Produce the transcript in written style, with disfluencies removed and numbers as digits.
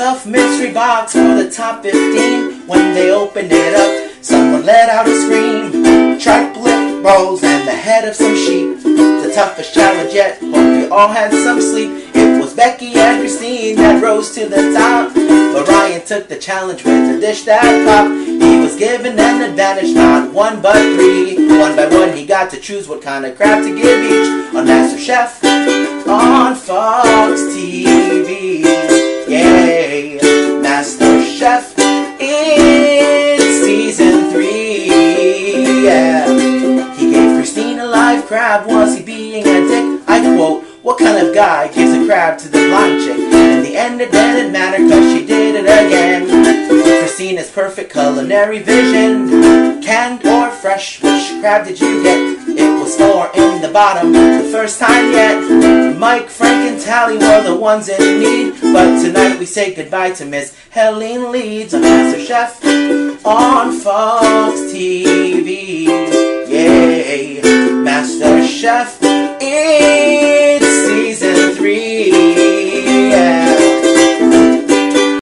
tough mystery box for the top 15. When they opened it up, someone let out a scream. Triplet rolls and the head of some sheep. The toughest challenge yet, hope you all had some sleep. It was Becky and Christine that rose to the top, but Ryan took the challenge with a dish that popped. He was given an advantage, not one but three. One by one he got to choose what kind of crab to give each on MasterChef on Fox TV. Yay! MasterChef in season 3. Yeah. He gave Christine a live crab. Was he being a dick? I quote, "What kind of guy gives a crab to the blind chick?" In the end it didn't matter, cause she did it again. Christina's perfect culinary vision. Canned or fresh, which crab did you get? It was four in the bottom the first time yet. Mike, Frank, and Tally were the ones in need, but tonight we say goodbye to Miss Helene Leeds on MasterChef on Fox TV. Yay! MasterChef, it's season 3.